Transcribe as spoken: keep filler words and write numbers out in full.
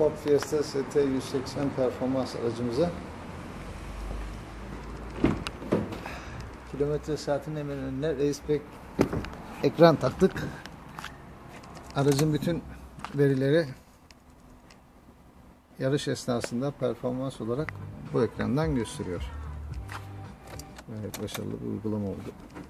Ford Fiesta S T yüz seksen performans aracımıza kilometre saatin hemen önüne raceback ekran taktık. Aracın bütün verileri yarış esnasında performans olarak bu ekrandan gösteriyor. Evet, başarılı bir uygulama oldu.